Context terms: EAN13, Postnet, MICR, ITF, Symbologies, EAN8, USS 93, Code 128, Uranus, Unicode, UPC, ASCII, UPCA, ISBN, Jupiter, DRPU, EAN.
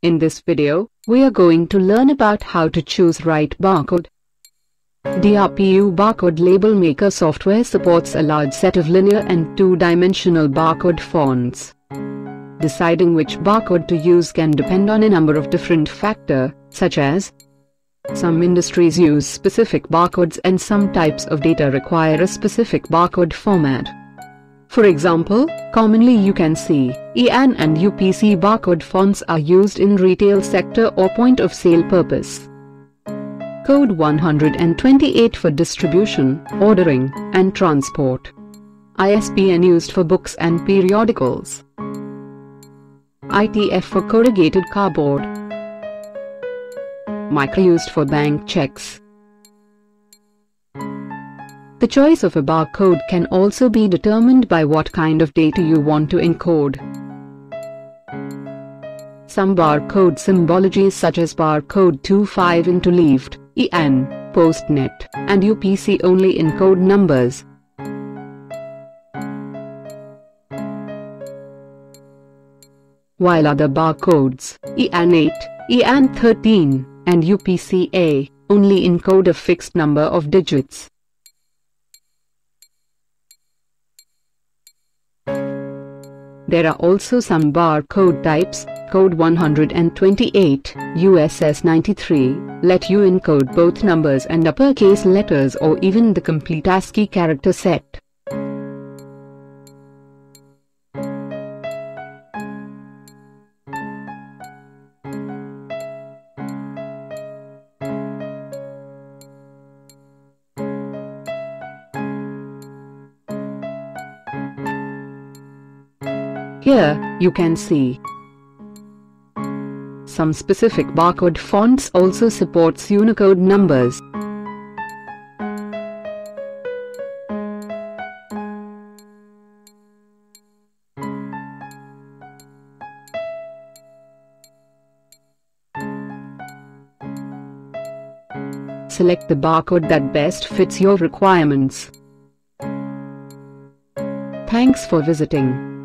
In this video, we are going to learn about how to choose right barcode. DRPU barcode label maker software supports a large set of linear and two-dimensional barcode fonts. Deciding which barcode to use can depend on a number of different factors, such as some industries use specific barcodes and some types of data require a specific barcode format. For example, commonly you can see EAN and UPC barcode fonts are used in retail sector or point of sale purpose. Code 128 for distribution, ordering, and transport. ISBN used for books and periodicals. ITF for corrugated cardboard. MICR used for bank checks. The choice of a barcode can also be determined by what kind of data you want to encode. Some barcode symbologies such as barcode 25 interleaved, EAN, Postnet, and UPC only encode numbers. While other barcodes, EAN8, EAN13, and UPCA, only encode a fixed number of digits. There are also some barcode types. Code 128, USS 93, let you encode both numbers and uppercase letters or even the complete ASCII character set. Here, you can see some specific barcode fonts also supports Unicode numbers. Select the barcode that best fits your requirements. Thanks for visiting.